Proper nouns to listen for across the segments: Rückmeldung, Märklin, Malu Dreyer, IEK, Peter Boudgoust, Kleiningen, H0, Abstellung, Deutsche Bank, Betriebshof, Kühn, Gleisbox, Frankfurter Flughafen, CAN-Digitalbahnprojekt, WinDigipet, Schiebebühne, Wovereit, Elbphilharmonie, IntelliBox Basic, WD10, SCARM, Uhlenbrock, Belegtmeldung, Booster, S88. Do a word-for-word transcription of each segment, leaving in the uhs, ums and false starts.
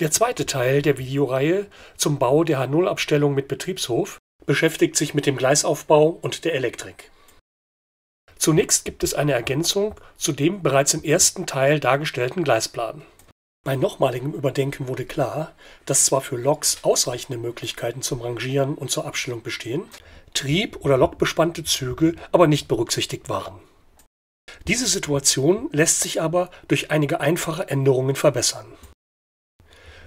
Der zweite Teil der Videoreihe zum Bau der H null Abstellung mit Betriebshof beschäftigt sich mit dem Gleisaufbau und der Elektrik. Zunächst gibt es eine Ergänzung zu dem bereits im ersten Teil dargestellten Gleisplan. Bei nochmaligem Überdenken wurde klar, dass zwar für Loks ausreichende Möglichkeiten zum Rangieren und zur Abstellung bestehen, Trieb- oder lokbespannte Züge aber nicht berücksichtigt waren. Diese Situation lässt sich aber durch einige einfache Änderungen verbessern.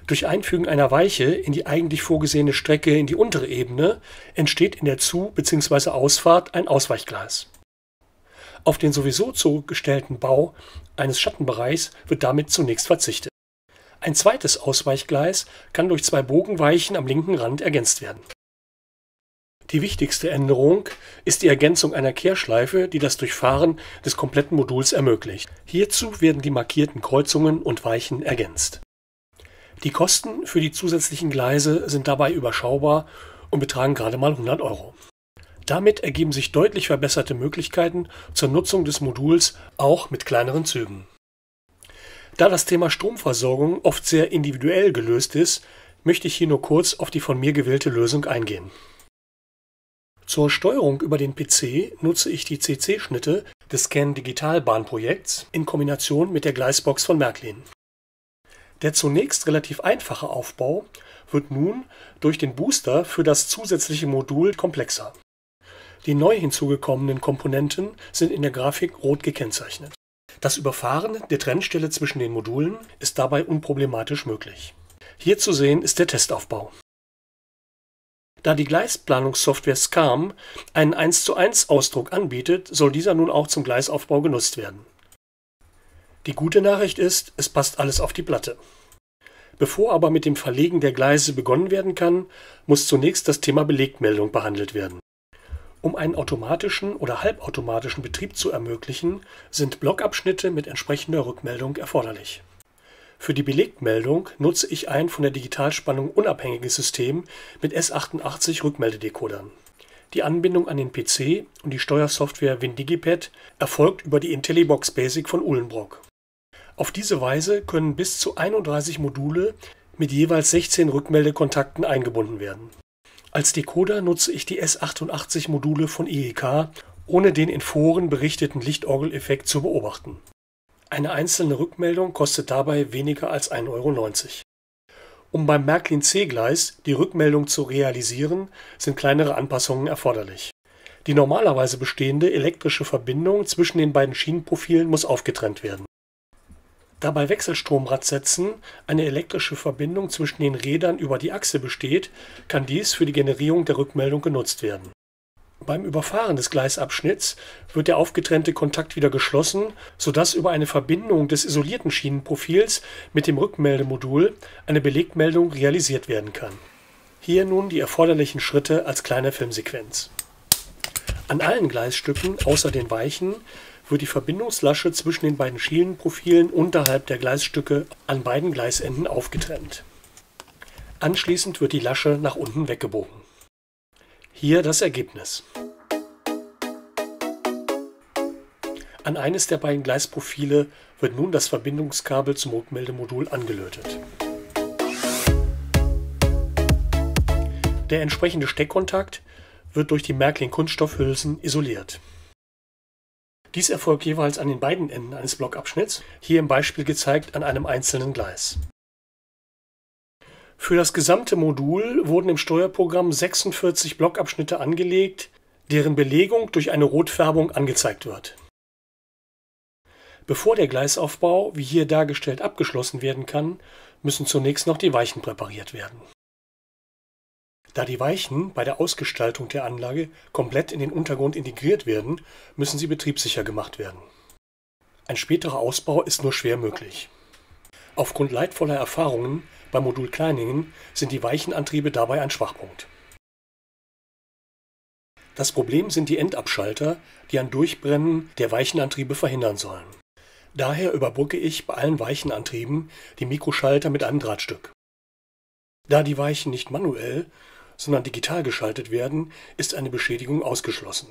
Durch Einfügen einer Weiche in die eigentlich vorgesehene Strecke in die untere Ebene entsteht in der Zu- bzw. Ausfahrt ein Ausweichgleis. Auf den sowieso zugestellten Bau eines Schattenbereichs wird damit zunächst verzichtet. Ein zweites Ausweichgleis kann durch zwei Bogenweichen am linken Rand ergänzt werden. Die wichtigste Änderung ist die Ergänzung einer Kehrschleife, die das Durchfahren des kompletten Moduls ermöglicht. Hierzu werden die markierten Kreuzungen und Weichen ergänzt. Die Kosten für die zusätzlichen Gleise sind dabei überschaubar und betragen gerade mal hundert Euro. Damit ergeben sich deutlich verbesserte Möglichkeiten zur Nutzung des Moduls auch mit kleineren Zügen. Da das Thema Stromversorgung oft sehr individuell gelöst ist, möchte ich hier nur kurz auf die von mir gewählte Lösung eingehen. Zur Steuerung über den P C nutze ich die C C-Schnitte des C A N-Digitalbahnprojekts in Kombination mit der Gleisbox von Märklin. Der zunächst relativ einfache Aufbau wird nun durch den Booster für das zusätzliche Modul komplexer. Die neu hinzugekommenen Komponenten sind in der Grafik rot gekennzeichnet. Das Überfahren der Trennstelle zwischen den Modulen ist dabei unproblematisch möglich. Hier zu sehen ist der Testaufbau. Da die Gleisplanungssoftware SCARM einen eins zu eins Ausdruck anbietet, soll dieser nun auch zum Gleisaufbau genutzt werden. Die gute Nachricht ist, es passt alles auf die Platte. Bevor aber mit dem Verlegen der Gleise begonnen werden kann, muss zunächst das Thema Belegmeldung behandelt werden. Um einen automatischen oder halbautomatischen Betrieb zu ermöglichen, sind Blockabschnitte mit entsprechender Rückmeldung erforderlich. Für die Belegmeldung nutze ich ein von der Digitalspannung unabhängiges System mit S achtundachtzig Rückmeldedecodern. Die Anbindung an den P C und die Steuersoftware WinDigipet erfolgt über die IntelliBox Basic von Uhlenbrock. Auf diese Weise können bis zu einunddreißig Module mit jeweils sechzehn Rückmeldekontakten eingebunden werden. Als Decoder nutze ich die S achtundachtzig Module von I E K, ohne den in Foren berichteten Lichtorgeleffekt zu beobachten. Eine einzelne Rückmeldung kostet dabei weniger als ein Euro neunzig. Um beim Märklin C-Gleis die Rückmeldung zu realisieren, sind kleinere Anpassungen erforderlich. Die normalerweise bestehende elektrische Verbindung zwischen den beiden Schienenprofilen muss aufgetrennt werden. Da bei Wechselstromradsätzen eine elektrische Verbindung zwischen den Rädern über die Achse besteht, kann dies für die Generierung der Rückmeldung genutzt werden. Beim Überfahren des Gleisabschnitts wird der aufgetrennte Kontakt wieder geschlossen, sodass über eine Verbindung des isolierten Schienenprofils mit dem Rückmeldemodul eine Belegmeldung realisiert werden kann. Hier nun die erforderlichen Schritte als kleine Filmsequenz. An allen Gleisstücken außer den Weichen wird die Verbindungslasche zwischen den beiden Schienenprofilen unterhalb der Gleisstücke an beiden Gleisenden aufgetrennt. Anschließend wird die Lasche nach unten weggebogen. Hier das Ergebnis. An eines der beiden Gleisprofile wird nun das Verbindungskabel zum Rückmeldemodul angelötet. Der entsprechende Steckkontakt wird durch die Märklin-Kunststoffhülsen isoliert. Dies erfolgt jeweils an den beiden Enden eines Blockabschnitts, hier im Beispiel gezeigt an einem einzelnen Gleis. Für das gesamte Modul wurden im Steuerprogramm sechsundvierzig Blockabschnitte angelegt, deren Belegung durch eine Rotfärbung angezeigt wird. Bevor der Gleisaufbau, wie hier dargestellt, abgeschlossen werden kann, müssen zunächst noch die Weichen präpariert werden. Da die Weichen bei der Ausgestaltung der Anlage komplett in den Untergrund integriert werden, müssen sie betriebssicher gemacht werden. Ein späterer Ausbau ist nur schwer möglich. Aufgrund leidvoller Erfahrungen beim Modul Kleiningen sind die Weichenantriebe dabei ein Schwachpunkt. Das Problem sind die Endabschalter, die ein Durchbrennen der Weichenantriebe verhindern sollen. Daher überbrücke ich bei allen Weichenantrieben die Mikroschalter mit einem Drahtstück. Da die Weichen nicht manuell, sondern digital geschaltet werden, ist eine Beschädigung ausgeschlossen.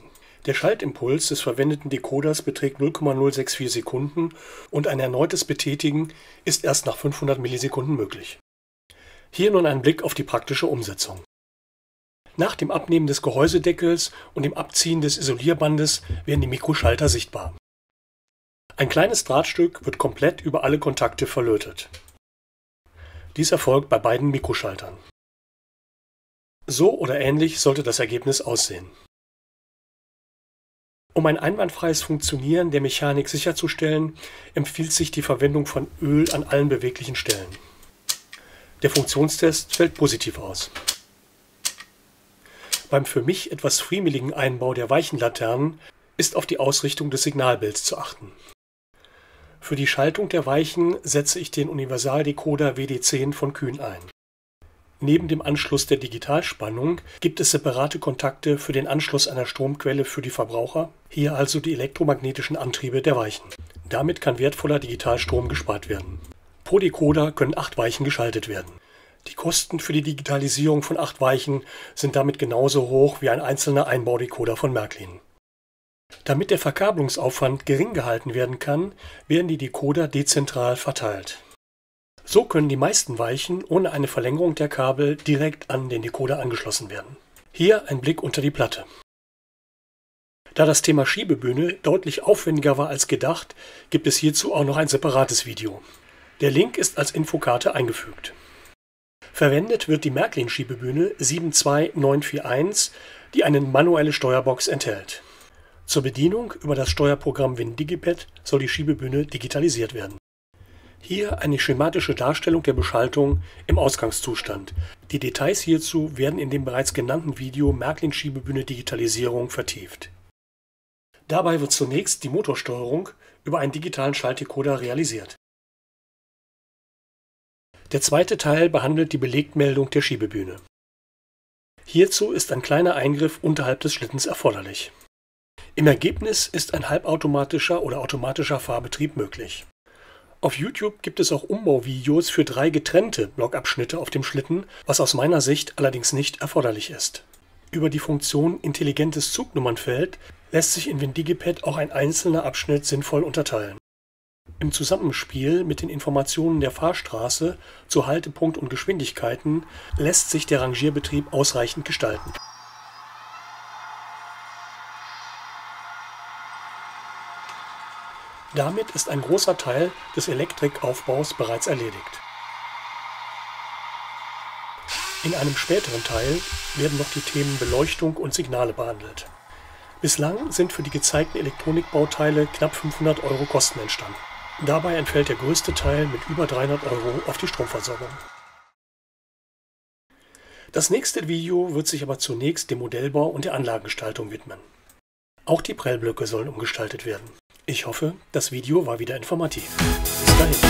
Der Schaltimpuls des verwendeten Decoders beträgt null Komma null sechs vier Sekunden und ein erneutes Betätigen ist erst nach fünfhundert Millisekunden möglich. Hier nun ein Blick auf die praktische Umsetzung. Nach dem Abnehmen des Gehäusedeckels und dem Abziehen des Isolierbandes werden die Mikroschalter sichtbar. Ein kleines Drahtstück wird komplett über alle Kontakte verlötet. Dies erfolgt bei beiden Mikroschaltern. So oder ähnlich sollte das Ergebnis aussehen. Um ein einwandfreies Funktionieren der Mechanik sicherzustellen, empfiehlt sich die Verwendung von Öl an allen beweglichen Stellen. Der Funktionstest fällt positiv aus. Beim für mich etwas friemeligen Einbau der Weichenlaternen ist auf die Ausrichtung des Signalbilds zu achten. Für die Schaltung der Weichen setze ich den Universaldecoder W D zehn von Kühn ein. Neben dem Anschluss der Digitalspannung gibt es separate Kontakte für den Anschluss einer Stromquelle für die Verbraucher, hier also die elektromagnetischen Antriebe der Weichen. Damit kann wertvoller Digitalstrom gespart werden. Pro Decoder können acht Weichen geschaltet werden. Die Kosten für die Digitalisierung von acht Weichen sind damit genauso hoch wie ein einzelner Einbaudecoder von Märklin. Damit der Verkabelungsaufwand gering gehalten werden kann, werden die Decoder dezentral verteilt. So können die meisten Weichen ohne eine Verlängerung der Kabel direkt an den Decoder angeschlossen werden. Hier ein Blick unter die Platte. Da das Thema Schiebebühne deutlich aufwendiger war als gedacht, gibt es hierzu auch noch ein separates Video. Der Link ist als Infokarte eingefügt. Verwendet wird die Märklin-Schiebebühne sieben zwei neun vier eins, die eine manuelle Steuerbox enthält. Zur Bedienung über das Steuerprogramm WinDigipet soll die Schiebebühne digitalisiert werden. Hier eine schematische Darstellung der Beschaltung im Ausgangszustand. Die Details hierzu werden in dem bereits genannten Video Märklin Schiebebühne Digitalisierung vertieft. Dabei wird zunächst die Motorsteuerung über einen digitalen Schaltdecoder realisiert. Der zweite Teil behandelt die Belegmeldung der Schiebebühne. Hierzu ist ein kleiner Eingriff unterhalb des Schlittens erforderlich. Im Ergebnis ist ein halbautomatischer oder automatischer Fahrbetrieb möglich. Auf YouTube gibt es auch Umbauvideos für drei getrennte Blockabschnitte auf dem Schlitten, was aus meiner Sicht allerdings nicht erforderlich ist. Über die Funktion intelligentes Zugnummernfeld lässt sich in WinDigipet auch ein einzelner Abschnitt sinnvoll unterteilen. Im Zusammenspiel mit den Informationen der Fahrstraße zu Haltepunkt und Geschwindigkeiten lässt sich der Rangierbetrieb ausreichend gestalten. Damit ist ein großer Teil des Elektrikaufbaus bereits erledigt. In einem späteren Teil werden noch die Themen Beleuchtung und Signale behandelt. Bislang sind für die gezeigten Elektronikbauteile knapp fünfhundert Euro Kosten entstanden. Dabei entfällt der größte Teil mit über dreihundert Euro auf die Stromversorgung. Das nächste Video wird sich aber zunächst dem Modellbau und der Anlagengestaltung widmen. Auch die Prellblöcke sollen umgestaltet werden. Ich hoffe, das Video war wieder informativ. Bis dahin.